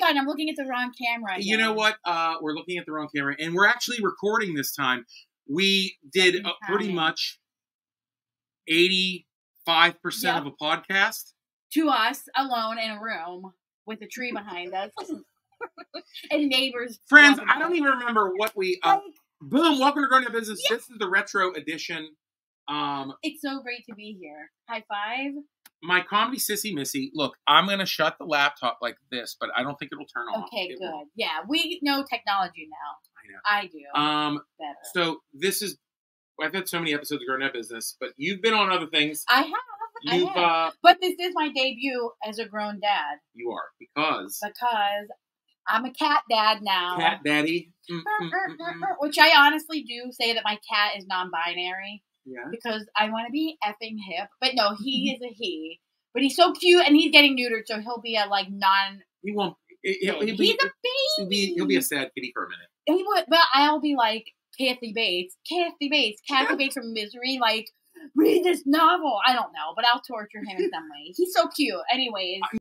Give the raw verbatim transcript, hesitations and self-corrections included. my God, I'm looking at the wrong camera. Again. You know what? Uh, we're looking at the wrong camera, and we're actually recording this time. We did uh, pretty much eighty-five percent yep. of a podcast. To us, alone in a room with a tree behind us. And neighbors. Friends, I don't even remember what we... Uh, boom, welcome to Grown Net Business. Yep. This is the retro edition. Um, it's so great to be here. High five. My comedy sissy missy. Look, I'm going to shut the laptop like this, but I don't think it'll turn on. Okay, it good. Won't. Yeah, we know technology now. I know. I do. Um, Better. So this is... I've had so many episodes of Grown Net Business, but you've been on other things. I have. You've, I have. Uh, but this is my debut as a grown dad. You are. Because? Because I'm a cat dad now. Cat daddy. Mm, mm, mm, which I honestly do say that my cat is non-binary. Yeah. Because I want to be effing hip. But no, he is a he. But he's so cute and he's getting neutered, so he'll be a like non... He won't... He'll, he'll be, he's a baby! He'll be, he'll be a sad kitty for a minute. He would, but I'll be like, Kathy Bates. Kathy Bates. Kathy Bates from Misery. Like, read this novel. I don't know, but I'll torture him in some way. He's so cute. Anyways.